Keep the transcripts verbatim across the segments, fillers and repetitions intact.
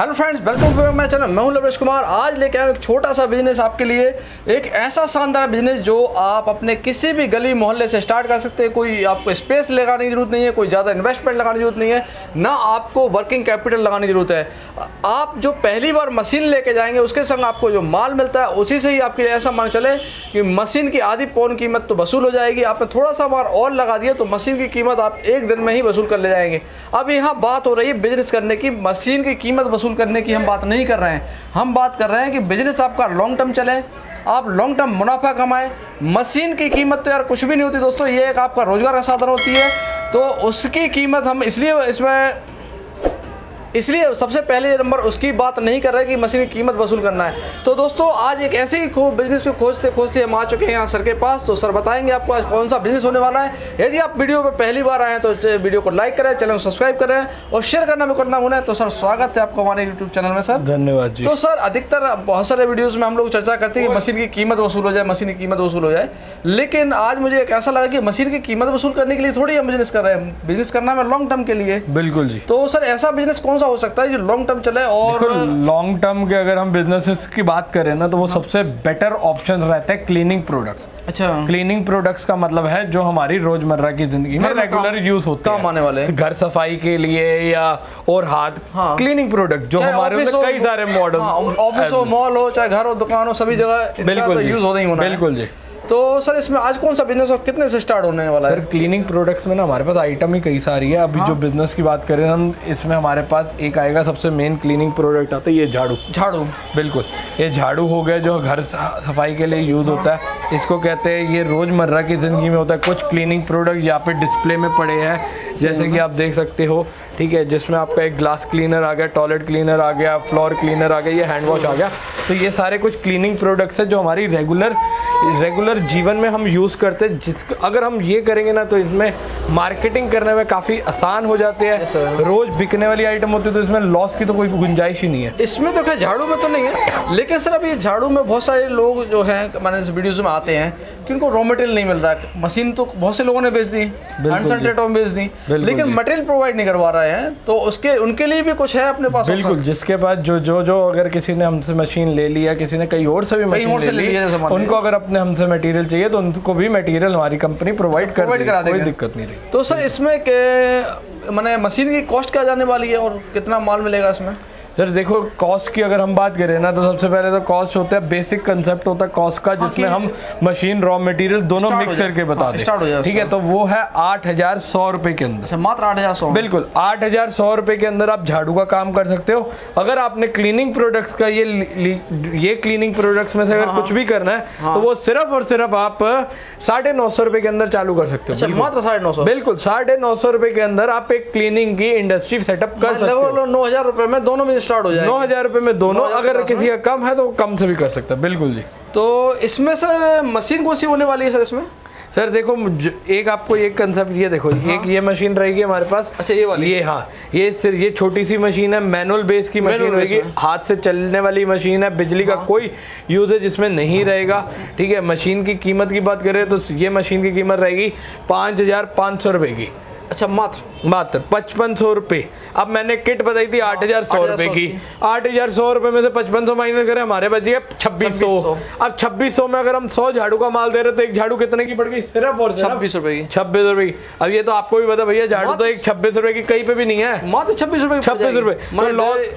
Hello friends, welcome to my channel. मैं हूं लवरेश कुमार। आज लेके आया हूं एक छोटा सा बिजनेस आपके लिए, एक ऐसा शानदार बिजनेस जो आप अपने किसी भी गली मोहल्ले से स्टार्ट कर सकते हैं। कोई आपको स्पेस लगाने की ज़रूरत नहीं है, कोई ज़्यादा इन्वेस्टमेंट लगाने की ज़रूरत नहीं है, ना आपको वर्किंग कैपिटल लगाने की ज़रूरत है। आप जो पहली बार मशीन लेके जाएंगे उसके संग आपको जो माल मिलता है उसी से ही आपकी ऐसा मान चले कि मशीन की आधी पौन कीमत तो वसूल हो जाएगी। आपने थोड़ा सा माल और लगा दिया तो मशीन की कीमत आप एक दिन में ही वसूल कर ले जाएंगे। अब यहाँ बात हो रही है बिजनेस करने की, मशीन की कीमत करने की हम बात नहीं कर रहे हैं। हम बात कर रहे हैं कि बिजनेस आपका लॉन्ग टर्म चले, आप लॉन्ग टर्म मुनाफा कमाएं। मशीन की कीमत तो यार कुछ भी नहीं होती दोस्तों, ये एक आपका रोजगार का साधन होती है। तो उसकी कीमत हम इसलिए इसमें इसलिए सबसे पहले नंबर उसकी बात नहीं कर रहे कि मशीन की कीमत वसूल करना है। तो दोस्तों आज एक ऐसे ही बिजनेस को खोजते खोजते हम आ चुके हैं यहाँ सर के पास। तो सर बताएंगे आपको आज कौन सा बिजनेस होने वाला है। यदि आप वीडियो पर पहली बार आए हैं तो वीडियो को लाइक करें, चैनल को सब्सक्राइब करें और शेयर करना भी करना होना। तो सर स्वागत है आपको हमारे यूट्यूब चैनल में। सर धन्यवाद जी। तो सर अधिकतर बहुत सारे वीडियोज़ में हम लोग चर्चा करते हैं कि मशीन की कीमत वसूल हो जाए, मशीन की कीमत वसूल हो जाए, लेकिन आज मुझे एक ऐसा लगा कि मशीन की कीमत वसूल करने के लिए थोड़ी हम बिजनेस कर रहे हैं। बिजनेस करना है लॉन्ग टर्म के लिए। बिल्कुल जी। तो सर ऐसा बिजनेस कौन हो सकता है जो लॉन्ग टर्म चले? और लॉन्ग टर्म के अगर हम बिजनेसेस की बात करें ना तो वो सबसे बेटर ऑप्शन रहता है क्लीनिंग प्रोडक्ट्स। अच्छा, क्लीनिंग प्रोडक्ट्स का मतलब है जो हमारी रोजमर्रा की जिंदगी में रेगुलर यूज होता है, काम आने वाले घर सफाई के लिए या और हाथ हाँ। क्लीनिंग प्रोडक्ट जो हमारे कई सारे मॉडल, ऑफिस हो, मॉल हो, चाहे घर हो, दुकान हो, सभी जगह बिल्कुल यूज होता ही। बिल्कुल जी। तो सर इसमें आज कौन सा बिजनेस और कितने से स्टार्ट होने वाला है? सर क्लीनिंग प्रोडक्ट्स में ना हमारे पास आइटम ही कई सारी है। अभी हाँ? जो बिजनेस की बात करें हम, इसमें हमारे पास एक आएगा सबसे मेन क्लीनिंग प्रोडक्ट आता है ये झाड़ू। झाड़ू बिल्कुल, ये झाड़ू हो गया जो घर सफाई के लिए यूज़ हाँ? होता है। इसको कहते हैं, ये रोजमर्रा की ज़िंदगी में होता है। कुछ क्लीनिंग प्रोडक्ट यहाँ पे डिस्प्ले में पड़े हैं जैसे कि आप देख सकते हो, ठीक है, जिसमें आपका एक ग्लास क्लीनर आ गया, टॉयलेट क्लीनर आ गया, फ्लोर क्लीनर आ गया, ये हैंड वॉश आ गया। तो ये सारे कुछ क्लीनिंग प्रोडक्ट्स हैं जो हमारी रेगुलर रेगुलर जीवन में हम यूज़ करते हैं। जिस अगर हम ये करेंगे ना तो इसमें मार्केटिंग करने में काफ़ी आसान हो जाते हैं। रोज़ बिकने वाली आइटम होती है तो इसमें लॉस की तो कोई गुंजाइश ही नहीं है। इसमें तो क्या झाड़ू में तो नहीं है, लेकिन सर अब ये झाड़ू में बहुत सारे लोग जो हैं मैंने इस वीडियोज़ में आते हैं कि उनको रॉ मटेरियल नहीं मिल रहा है। मशीन तो बहुत से लोगों ने बेच दी, अनसन रेटों में बेच दी, लेकिन मटेरियल प्रोवाइड नहीं करवा रहा है। तो उसके उनके लिए भी कुछ है अपने पास? बिल्कुल, जिसके पास जो जो जो अगर किसी ने हमसे मशीन ले लिया, किसी ने कहीं और से भी मशीन ले लिया, उनको अगर अपने हमसे मटेरियल चाहिए तो उनको भी मटेरियल हमारी कंपनी प्रोवाइड कर देगी, कोई दिक्कत नहीं रही। तो सर इसमें मैंने मशीन की कॉस्ट क्या जाने वाली है और कितना माल मिलेगा इसमें? सर देखो कॉस्ट की अगर हम बात करें ना तो सबसे पहले तो कॉस्ट होता है बेसिक कंसेप्ट होता है कॉस्ट का, जिसमें हम मशीन रॉ मटेरियल दोनों मिक्स करके बता दें, ठीक है। तो वो है आठ हजार सौ रुपए के अंदर, मात्र आठ हजार सौ बिल्कुल आठ हजार सौ रुपए के अंदर आप झाड़ू का काम कर सकते हो। अगर आपने क्लीनिंग प्रोडक्ट्स का ये ये क्लीनिंग प्रोडक्ट्स में से अगर कुछ भी करना है तो वो सिर्फ और सिर्फ आप साढ़े नौ सौ रुपए के अंदर चालू कर सकते हो। मात्र साढ़े नौ सौ बिल्कुल साढ़े नौ सौ रुपए के अंदर आप एक क्लीनिंग की इंडस्ट्री सेटअप कर सकते हो। नौ हजार रुपए में दोनों स्टार्ट हो जाएगा, नौ हजार रुपए में दोनों। अगर किसी का कम है तो कम से भी कर सकता है। बिल्कुल जी। तो इसमें सर मशीन कौन सी होने वाली है? सर इसमें सर देखो एक आपको एक कंसेप्ट ये देखो हाँ? एक ये मशीन रहेगी हमारे पास। अच्छा ये वाली? ये हाँ, ये सिर्फ ये छोटी सी मशीन है, मैनुअल बेस की मशीन होगी, हाथ से चलने वाली मशीन है, बिजली हाँ? का कोई यूजेज इसमें नहीं हाँ? रहेगा, ठीक है। मशीन की कीमत की बात करें तो ये मशीन की कीमत रहेगी पाँच हजार पाँच सौ रुपए की। अच्छा मात्र मात्र पचपन सौ रुपए। अब मैंने किट बताई थी आठ हजार सौ रुपए की, आठ हजार सौ रुपए में से पचपन सौ माइनस करें हमारे बचिए छब्बीस सौ। अब छब्बीस सौ में अगर हम सौ झाड़ू का माल दे रहे तो एक झाड़ू कितने की पड़ गई? सिर्फ और छब्बीस रुपए की। छब्बीस रुपए की। अब ये तो आपको भी पता भैया झाड़ू तो एक छब्बीस रुपए की कहीं पे भी नहीं है, मात्र छब्बीस रुपए छब्बीस रुपए लॉस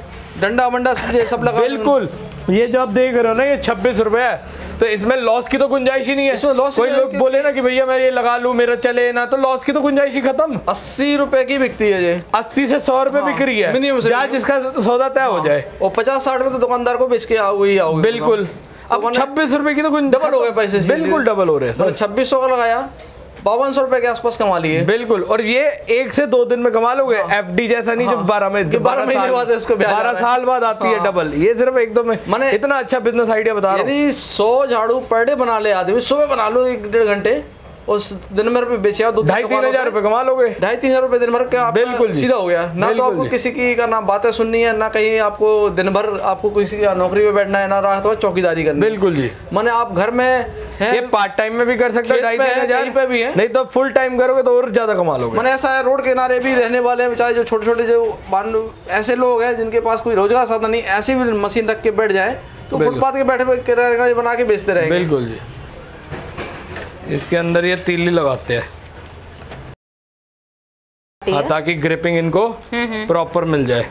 डंडा वंडा सब लगा। बिल्कुल, ये जो आप देख रहे हो ना ये छब्बीस रुपए है तो इसमें लॉस की तो गुंजाइश ही नहीं है। इसमें लॉस कोई लोग बोले ना कि भैया मैं ये लगा लूं मेरा चले ना, तो लॉस की तो गुंजाइश ही खत्म। अस्सी रुपए की बिकती है ये, अस्सी से सौ रुपए बिक रही है मिनिमम, जिसका सौदा तय हो जाए। और पचास साठ में तो दुकानदार को बेच के आओगे ही आओगे। बिल्कुल, अब छब्बीस रुपए की तो डबल हो गए पैसे। बिल्कुल डबल हो रहे हैं। छब्बीस सौ का लगाया, बावन सौ रुपए के आसपास कमा लिए। बिल्कुल, और ये एक से दो दिन में कमा लोगे। हाँ। एफडी जैसा नहीं हाँ। जो बारह में बारह महीने बाद उसको बारह साल बाद आती हाँ। है डबल। ये सिर्फ एक दो में मैंने इतना अच्छा बिजनेस आइडिया बता रहा हूं। यदि सौ झाड़ू पर डे बना ले आदमी, सुबह बना लो एक डेढ़ घंटे उस दिन भर में बेचे दो ढाई तीन हजार रुपए कमा लोगे। ढाई तीन हजार रुपए दिन भर का बिल्कुल सीधा हो गया ना। तो आपको किसी की का ना बातें सुननी है, ना कहीं आपको दिन भर आपको किसी की नौकरी पे बैठना है, ना रात भर चौकीदारी करनी। बिल्कुल जी, माने आप घर में है, ये पार्ट टाइम में भी कर सकते हो, ढाई तीन हजार पे भी है, नहीं तो फुल टाइम करोगे तो और ज्यादा कमा लोगे। मैंने ऐसा है, रोड किनारे भी रहने वाले हैं बेचारे, जो छोटे छोटे जो ऐसे लोग हैं जिनके पास कोई रोजगार साधन नहीं, ऐसी भी मशीन रख के बैठ जाए तो फुटपाथ के बैठे बना के बेचते रहेंगे। बिल्कुल जी, इसके अंदर ये तीली लगाते हैं हाँ, ताकि ग्रिपिंग इनको प्रॉपर मिल जाए।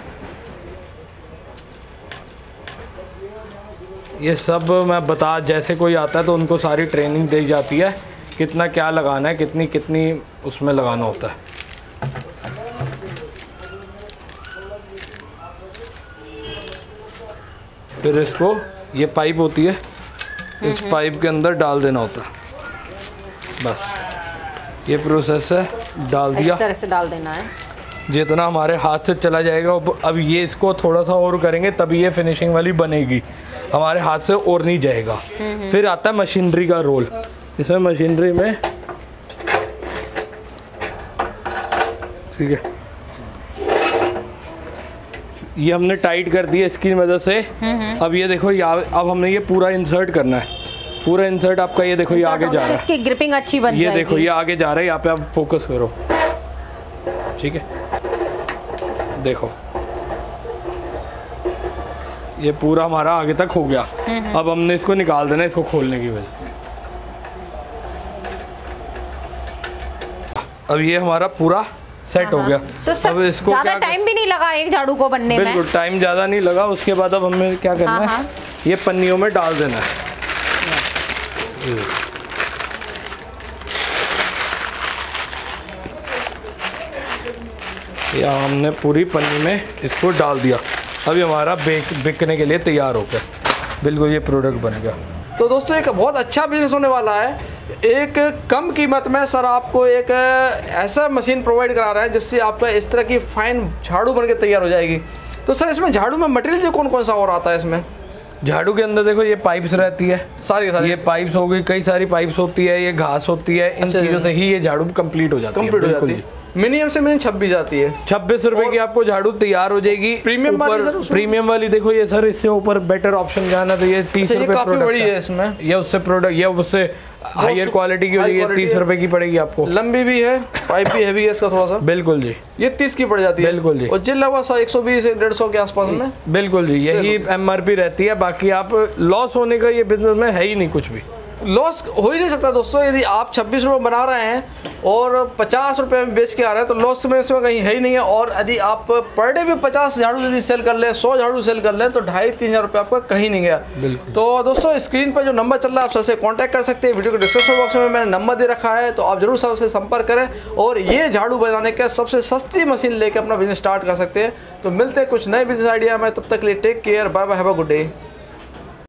ये सब मैं बता, जैसे कोई आता है तो उनको सारी ट्रेनिंग दी जाती है, कितना क्या लगाना है, कितनी कितनी उसमें लगाना होता है। फिर इसको ये पाइप होती है, इस पाइप के अंदर डाल देना होता है, बस ये प्रोसेस है। डाल दिया, इस तरह से डाल देना है, जितना हमारे हाथ से चला जाएगा। अब ये इसको थोड़ा सा और करेंगे तभी ये फिनिशिंग वाली बनेगी, हमारे हाथ से और नहीं जाएगा। फिर आता है मशीनरी का रोल। इसमें मशीनरी में ठीक है, ये हमने टाइट कर दिया इसकी मदद से। अब ये देखो, अब हमने ये पूरा इंसर्ट करना है, पूरा इंसर्ट आपका। ये देखो ये आगे जा रहा है, इसकी ग्रिपिंग अच्छी बन जाएगी। ये देखो ये आगे जा रहा है, यहाँ पे आप फोकस करो, ठीक है। देखो ये पूरा हमारा आगे तक हो गया। अब हमने इसको निकाल देना, इसको खोलने की वजह। अब ये हमारा पूरा सेट हो गया। तो अब इसको ज़्यादा टाइम भी नहीं लगा एक झाड़ू को बनने में। बिल्कुल टाइम ज़्यादा नहीं लगा। उसके बाद अब हमें क्या करना है, ये पन्नियों में डाल देना है। या हमने पूरी पन्नी में इसको डाल दिया। अभी हमारा बेक बिकने के लिए तैयार हो गया। बिल्कुल ये प्रोडक्ट बन गया। तो दोस्तों एक बहुत अच्छा बिजनेस होने वाला है। एक कम कीमत में सर आपको एक ऐसा मशीन प्रोवाइड करा रहा है जिससे आपका इस तरह की फाइन झाड़ू बनके तैयार हो जाएगी। तो सर इसमें झाड़ू में मटेरियल जो कौन कौन सा और आता है इसमें? झाड़ू के अंदर देखो ये पाइप्स रहती है सारी सारी, ये पाइप्स हो गई, कई सारी पाइप्स होती है, ये घास होती है, इन चीजों से ही ये झाड़ू कंप्लीट हो जाती है। कंप्लीट हो जाती है। मिनिमम से मिनिमम छब्बीस जाती है। छब्बीस रुपए की आपको झाड़ू तैयार हो जाएगी। प्रीमियम वाली, प्रीमियम वाली देखो ये सर, इससे ऊपर बेटर ऑप्शन जाना तो ये तीस रुपए काफी बड़ी है इसमें। ये उससे प्रोडक्ट, ये उससे हायर क्वालिटी की होगी, ये तीस रुपए की पड़ेगी आपको। लंबी भी है, पाइप भी हैवी है इसका थोड़ा सा। बिल्कुल जी, ये तीस की पड़ जाती है। बिल्कुल जी, और जिला वासा एक सौ बीस डेढ़ सौ के आसपास में। बिल्कुल जी, यही एम आर पी रहती है। बाकी आप लॉस होने का ये बिजनेस में है ही नहीं, कुछ भी लॉस हो ही नहीं सकता दोस्तों। यदि आप छब्बीस रुपये बना रहे हैं और पचास रुपये में बेच के आ रहे हैं तो लॉस में इसमें कहीं है ही नहीं है। और यदि आप पर डे भी पचास झाड़ू यदि सेल कर लें, सौ झाड़ू सेल कर लें, तो ढाई तीन हज़ार रुपये आपका कहीं नहीं गया। तो दोस्तों स्क्रीन पर जो नंबर चल रहा है आप सर से कॉन्टैक्ट कर सकते हैं। वीडियो के डिस्क्रिप्शन बॉक्स में मैंने नंबर दे रखा है, तो आप जरूर सर से संपर्क करें और ये झाड़ू बनाने का सबसे सस्ती मशीन लेकर अपना बिजनेस स्टार्ट कर सकते हैं। तो मिलते हैं कुछ नए बिजनेस आइडिया में, तब तक के लिए Take care. Bye bye. Have a good day.